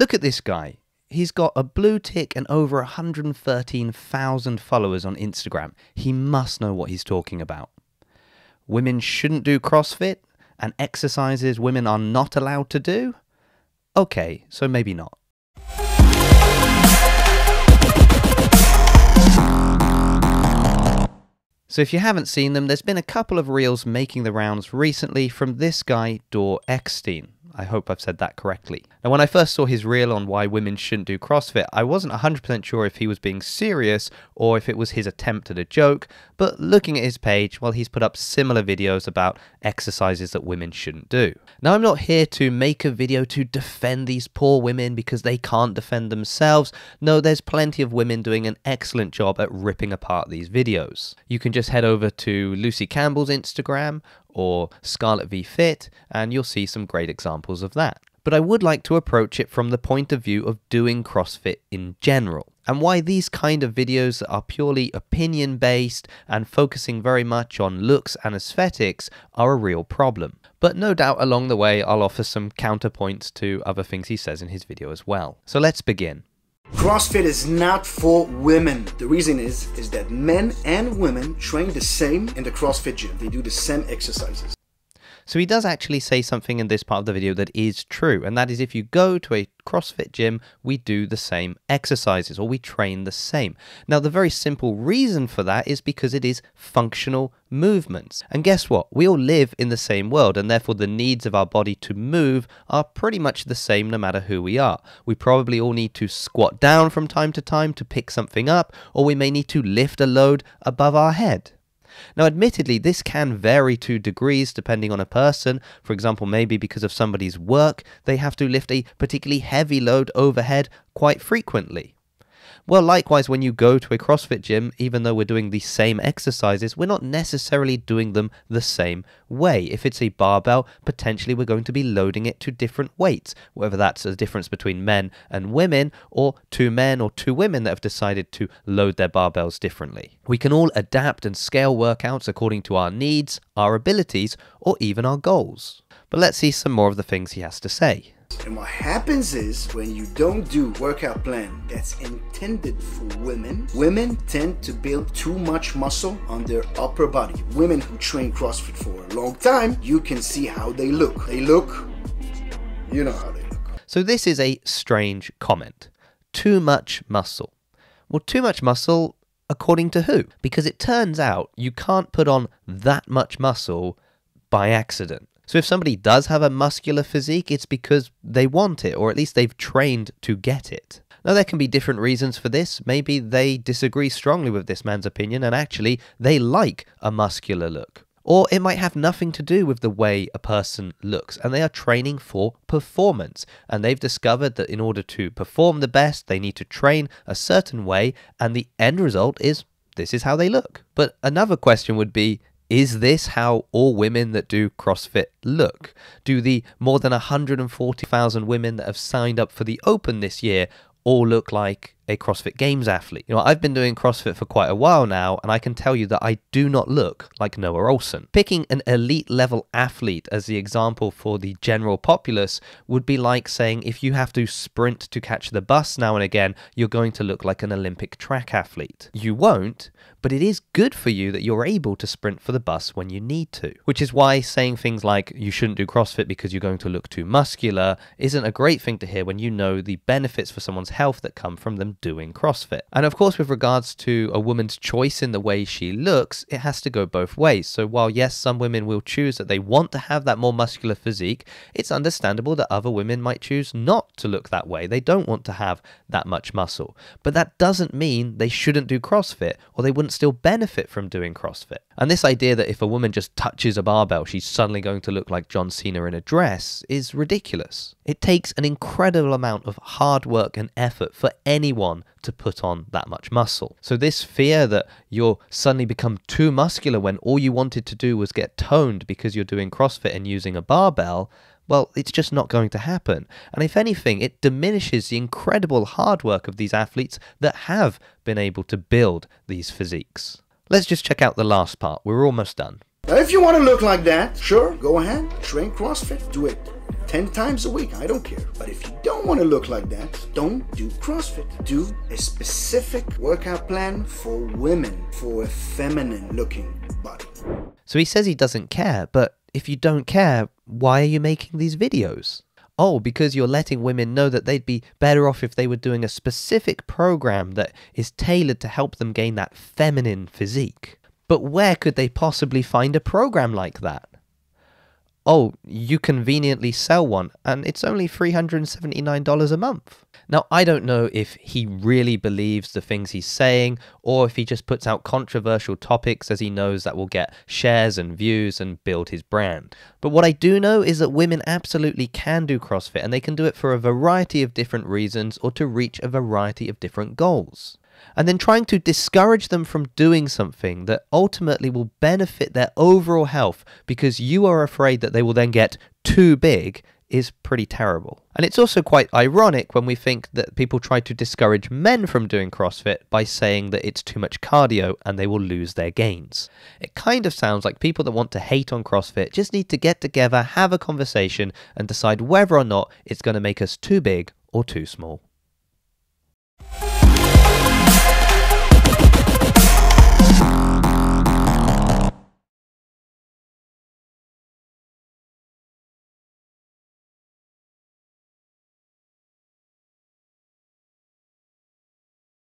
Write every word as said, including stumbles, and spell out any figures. Look at this guy. He's got a blue tick and over one hundred thirteen thousand followers on Instagram. He must know what he's talking about. Women shouldn't do CrossFit and exercises women are not allowed to do? Okay, so maybe not. So if you haven't seen them, there's been a couple of reels making the rounds recently from this guy, Dor Eckstein. I hope I've said that correctly. Now, when I first saw his reel on why women shouldn't do CrossFit, I wasn't one hundred percent sure if he was being serious or if it was his attempt at a joke, but looking at his page, well, he's put up similar videos about exercises that women shouldn't do. Now, I'm not here to make a video to defend these poor women because they can't defend themselves. No, there's plenty of women doing an excellent job at ripping apart these videos. You can just head over to Lucy Campbell's Instagram or Scarlet V Fit, and you'll see some great examples of that. But I would like to approach it from the point of view of doing CrossFit in general, and why these kind of videos that are purely opinion-based and focusing very much on looks and aesthetics are a real problem. But no doubt along the way I'll offer some counterpoints to other things he says in his video as well. So let's begin. CrossFit is not for women. The reason is, is that men and women train the same in the CrossFit gym. They do the same exercises. So he does actually say something in this part of the video that is true, and that is if you go to a CrossFit gym, we do the same exercises, or we train the same. Now, the very simple reason for that is because it is functional movements. And guess what? We all live in the same world, and therefore the needs of our body to move are pretty much the same no matter who we are. We probably all need to squat down from time to time to pick something up, or we may need to lift a load above our head. Now, admittedly, this can vary to degrees depending on a person. For example, maybe because of somebody's work, they have to lift a particularly heavy load overhead quite frequently. Well, likewise, when you go to a CrossFit gym, even though we're doing the same exercises, we're not necessarily doing them the same way. If it's a barbell, potentially we're going to be loading it to different weights, whether that's a difference between men and women, or two men or two women that have decided to load their barbells differently. We can all adapt and scale workouts according to our needs, our abilities, or even our goals. But let's see some more of the things he has to say. And what happens is, when you don't do workout plan that's intended for women, women tend to build too much muscle on their upper body. Women who train CrossFit for a long time, you can see how they look. They look, you know how they look. So this is a strange comment. Too much muscle. Well, too much muscle according to who? Because it turns out you can't put on that much muscle by accident. So if somebody does have a muscular physique, it's because they want it, or at least they've trained to get it. Now, there can be different reasons for this. Maybe they disagree strongly with this man's opinion, and actually they like a muscular look. Or it might have nothing to do with the way a person looks, and they are training for performance. And they've discovered that in order to perform the best, they need to train a certain way, and the end result is this is how they look. But another question would be, is this how all women that do CrossFit look? Do the more than one hundred forty thousand women that have signed up for the Open this year all look like a CrossFit Games athlete? You know, I've been doing CrossFit for quite a while now, and I can tell you that I do not look like Noah Olson. Picking an elite level athlete as the example for the general populace would be like saying if you have to sprint to catch the bus now and again, you're going to look like an Olympic track athlete. You won't, but it is good for you that you're able to sprint for the bus when you need to. Which is why saying things like you shouldn't do CrossFit because you're going to look too muscular isn't a great thing to hear when you know the benefits for someone's health that come from them doing CrossFit. And of course, with regards to a woman's choice in the way she looks, it has to go both ways. So while yes, some women will choose that they want to have that more muscular physique, it's understandable that other women might choose not to look that way. They don't want to have that much muscle. But that doesn't mean they shouldn't do CrossFit, or they wouldn't still benefit from doing CrossFit. And this idea that if a woman just touches a barbell, she's suddenly going to look like John Cena in a dress is ridiculous. It takes an incredible amount of hard work and effort for anyone to put on that much muscle. So this fear that you'll suddenly become too muscular when all you wanted to do was get toned because you're doing CrossFit and using a barbell, well, it's just not going to happen. And if anything, it diminishes the incredible hard work of these athletes that have been able to build these physiques. Let's just check out the last part. We're almost done. Now, if you want to look like that, sure, go ahead, train CrossFit, do it. ten times a week, I don't care. But if you don't want to look like that, don't do CrossFit. Do a specific workout plan for women, for a feminine looking body. So he says he doesn't care, but if you don't care, why are you making these videos? Oh, because you're letting women know that they'd be better off if they were doing a specific program that is tailored to help them gain that feminine physique. But where could they possibly find a program like that? Oh, you conveniently sell one, and it's only three hundred seventy-nine dollars a month. Now, I don't know if he really believes the things he's saying, or if he just puts out controversial topics as he knows that will get shares and views and build his brand. But what I do know is that women absolutely can do CrossFit, and they can do it for a variety of different reasons or to reach a variety of different goals. And then trying to discourage them from doing something that ultimately will benefit their overall health because you are afraid that they will then get too big is pretty terrible. And it's also quite ironic when we think that people try to discourage men from doing CrossFit by saying that it's too much cardio and they will lose their gains. It kind of sounds like people that want to hate on CrossFit just need to get together, have a conversation, and decide whether or not it's going to make us too big or too small.